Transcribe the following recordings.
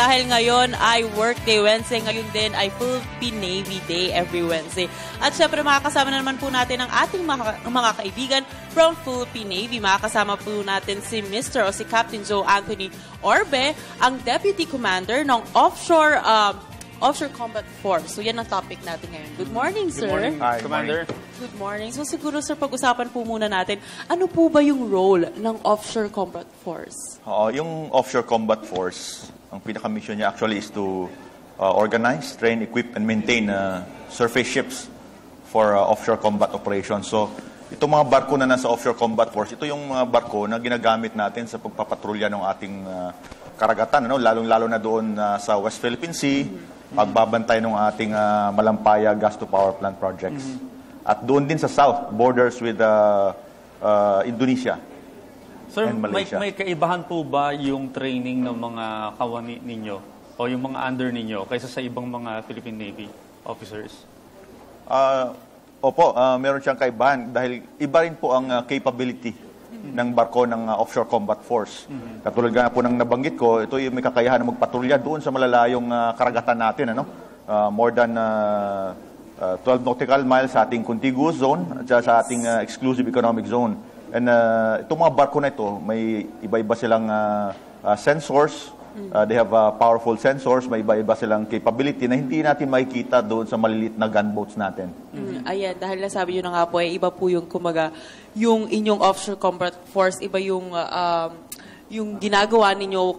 dahil ngayon ay workday Wednesday, ngayon din ay Philippine Navy Day every Wednesday. At syempre makakasama naman po natin ang ating mga kaibigan from Philippine Navy. Makakasama po natin si Mr. o si Captain Joe Anthony Orbe, ang Deputy Commander ng Offshore Combat Force. So, yan ang topic natin ngayon. Good morning, sir. Good morning, hi, Commander. Good morning. So, siguro, sir, pag-usapan po muna natin, ano po ba yung role ng Offshore Combat Force? Oo, yung Offshore Combat Force, ang pinaka-mission niya actually is to organize, train, equip, and maintain surface ships for offshore combat operations. So, itong mga barko na nasa Offshore Combat Force, ito yung mga barko na ginagamit natin sa pagpapatrolya ng ating karagatan, ano? Lalong-lalo na doon sa West Philippine Sea, pagbabantay ng ating Malampaya gas-to-power plant projects. At doon din sa south, borders with Indonesia and Malaysia. Sir, may kaibahan po ba yung training ng mga kawani ninyo o yung mga under ninyo kaysa sa ibang mga Philippine Navy officers? Opo, meron siyang kaibahan dahil iba rin po ang capability ng barko ng Offshore Combat Force. Katulad nga po ng nabanggit ko, ito yung may kakayahan na magpatrolya doon sa malalayong karagatan natin, ano? More than 12 nautical miles sa ating contiguous zone at sa ating exclusive economic zone. And itong mga barko na ito, may iba-iba silang sensors. They have powerful sensors. May iba-iba silang capability na hindi natin makikita doon sa maliliit na gunboats natin. Ayan, dahil nasabi nyo na nga po, iba po yung kumaga, yung inyong Offshore Combat Force, iba yung ginagawa ninyo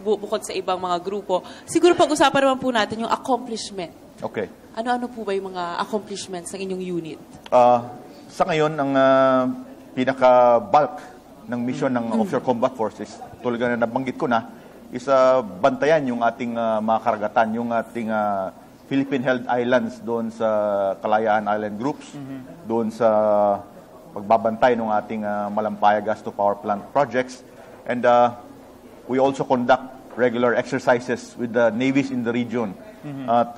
bukod sa ibang mga grupo. Siguro pag-usapan naman po natin yung accomplishment. Okay. Ano-ano po ba yung mga accomplishments ng inyong unit? Sa ngayon, ang pinaka-bulk ng mission ng Offshore Combat Forces, tulad na nabanggit ko na, is bantayan yung ating mga karagatan, yung ating Philippine-held islands doon sa Kalayaan Island groups, doon sa pagbabantay ng ating Malampaya gas-to-power plant projects. And we also conduct regular exercises with the navies in the region. At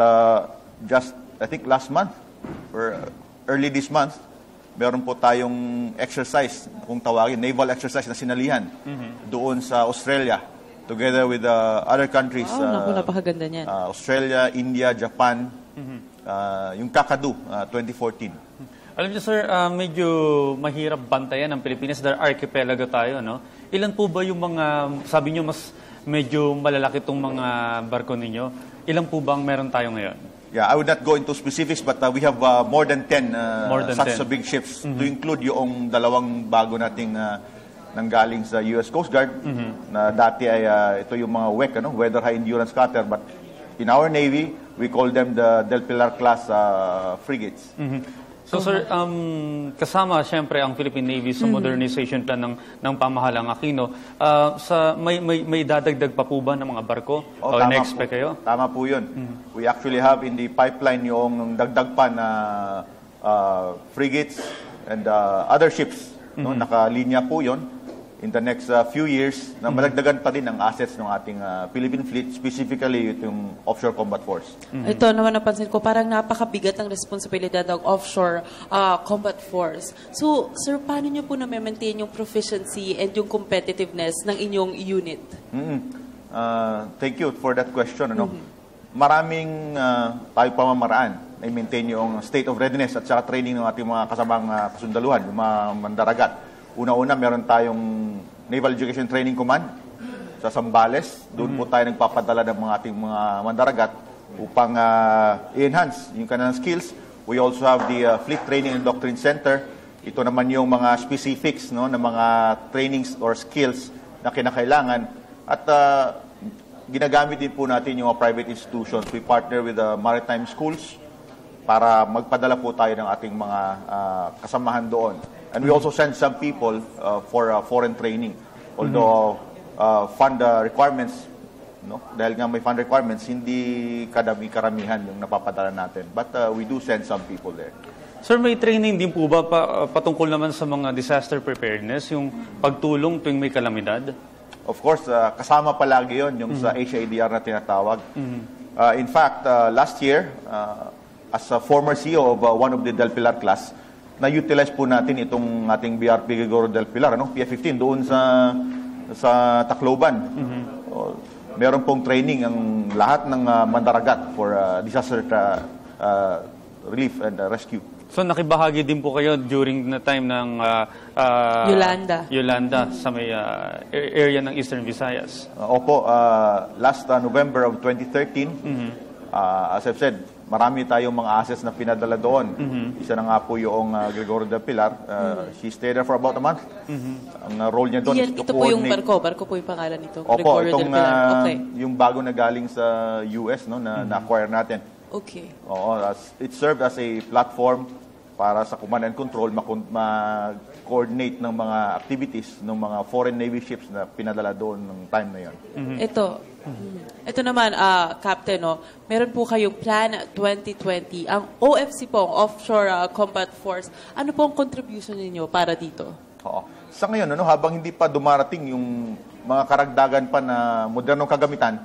just, I think, last month or early this month, meron po tayong exercise, kung tawagin, naval exercise na sinalihan doon sa Australia together with other countries. Napakaganda niyan. Australia, India, Japan, yung Kakadu, 2014. Alam niyo, sir, medyo mahirap bantayan ang Pilipinas dahil archipelago tayo, no? Ilan po ba yung mga, sabi niyo, mas medyo malalaki itong mga barko ninyo? Ilan po bang meron tayo ngayon? Yeah, I would not go into specifics, but we have more than 10 such big ships, to include yung dalawang bago nating nanggaling sa US Coast Guard. Na dati ay ito yung mga WEC, ano? Weather High Endurance Cutter. But in our Navy, we call them the Del Pilar class frigates. So, sir, kasama siyempre ang Philippine Navy sa modernization plan ng pamahalang Aquino. May dadagdag pa po ba ng mga barko? O in-expect kayo? Tama po yun. We actually have in the pipeline yung dagdag pa na frigates and other ships. No? Nakalinya po yun in the next few years na madagdagan pa din ang assets ng ating Philippine Fleet, specifically yung Offshore Combat Force. Ito naman napansin ko, parang napakabigat ang responsibilidad ng Offshore Combat Force. So, sir, paano nyo po na-maintain yung proficiency and yung competitiveness ng inyong unit? Thank you for that question. Ano? Maraming tayo pamamaraan na maintain yung state of readiness at saka training ng ating mga kasamang kasundaluhan, yung mga mandaragat. Una-una, meron tayong Naval Education Training Command sa Zambales. Doon po tayo nagpapadala ng mga ating mga mandaragat upang i-enhance yung kanilang skills. We also have the Fleet Training and Doctrine Center. Ito naman yung mga specifics, no, ng mga trainings or skills na kinakailangan. At ginagamit din po natin yung mga private institutions. We partner with the maritime schools para magpadala po tayo ng ating mga kasamahan doon. And we also send some people for foreign training. Although fund requirements, no? Dahil nga may fund requirements, hindi karamihan yung napapadala natin. But we do send some people there. Sir, may training din po ba patungkol naman sa mga disaster preparedness, yung pagtulong tuwing may kalamidad? Of course, kasama palagi yon yung sa HIDR na tinatawag. In fact, last year, as a former CEO of one of the Del Pilar class, na-utilize po natin itong ating BRP Gregorio del Pilar, ano? PF-15, doon sa Tacloban. meron pong training ang lahat ng mandaragat for disaster relief and rescue. So nakibahagi din po kayo during the time ng Yolanda sa may area ng Eastern Visayas. Opo, last November of 2013, as I've said, marami tayong mga assets na pinadala doon. Isa na nga po yung Gregorio del Pilar. She stayed there for about a month. Ang role niya doon is to coordinate. Ito po yung barko po yung pangalan nito. Opo, Gregorio del Pilar. Okay. Yung bago na galing sa US no, na na-acquire natin. Okay. Oo, it served as a platform para sa command and control ma-coordinate ng mga activities ng mga foreign navy ships na pinadala doon ng time na yon. Ito naman, Captain, no? Meron po kayong Plan 2020. Ang OFC po, Offshore Combat Force, ano po ang contribution ninyo para dito? Oo. Sa ngayon, ano, habang hindi pa dumarating yung mga karagdagan pa na modernong kagamitan,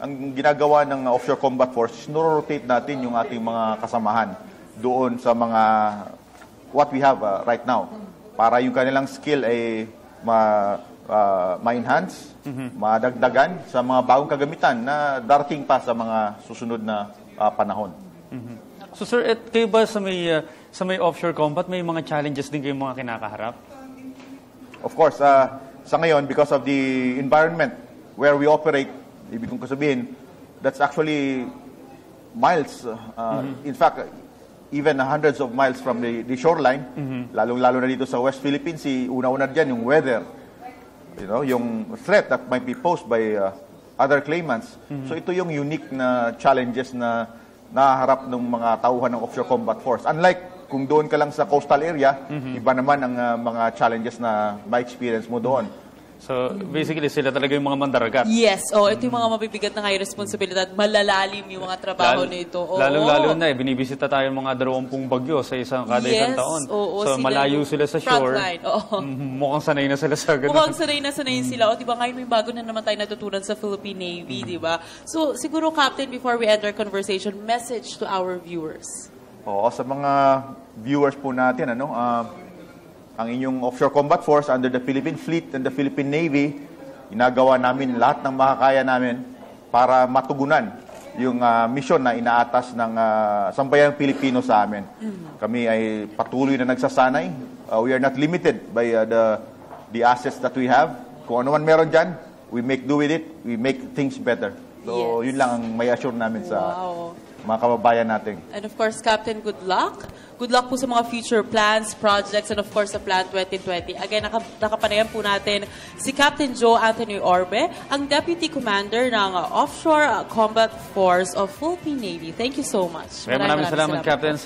ang ginagawa ng Offshore Combat Force, noro-rotate natin yung ating mga kasamahan doon sa mga what we have right now. Para yung kanilang skill ay ma-enhance, madagdagan sa mga bagong kagamitan na darating pa sa mga susunod na panahon. So sir, kayo ba sa may offshore combat, may mga challenges din kayong mga kinakaharap? Of course, sa ngayon, because of the environment where we operate, ibig kong kasabihin, that's actually miles, in fact, even hundreds of miles from the shoreline, lalong-lalo na dito sa West Philippine Sea, una-una dyan yung weather, you know, yung threat that might be posed by other claimants. So ito yung unique na challenges na naharap ng mga tauhan ng Offshore Combat Force. Unlike kung doon ka lang sa coastal area, iba naman ang mga challenges na ma-experience mo doon. So, basically, sila talaga yung mga mandaragat. Yes. Ito yung mga mabibigat na ngayon responsibilidad. Malalalim yung mga trabaho nito. Lalo-lalo na eh. Binibisita tayo ng mga 20 bagyo sa isang taon. So, malayo sila sa shore. Mukhang sanay na sila sa ganun. Mukhang sanay na sila. Diba, ngayon may bago na naman tayo natutunan sa Philippine Navy, diba? So, siguro, Captain, before we end our conversation, message to our viewers. Oo, sa mga viewers po natin, ano, ang inyong Offshore Combat Force under the Philippine Fleet and the Philippine Navy, ginagawa namin lahat ng makakaya namin para matugunan yung mission na inaatas ng sambayang Pilipino sa amin. Kami ay patuloy na nagsasanay. We are not limited by the assets that we have. Kung ano man meron dyan, we make do with it. We make things better. So, yun lang ang may assure namin sa mga kababayan natin. And of course, Captain, good luck. Good luck po sa mga future plans, projects, and of course, sa Plan 2020. Again, nakapanayan po natin si Captain Joe Anthony Orbe, ang Deputy Commander ng Offshore Combat Force of Philippine Navy. Thank you so much. Maraming salamat, Captain.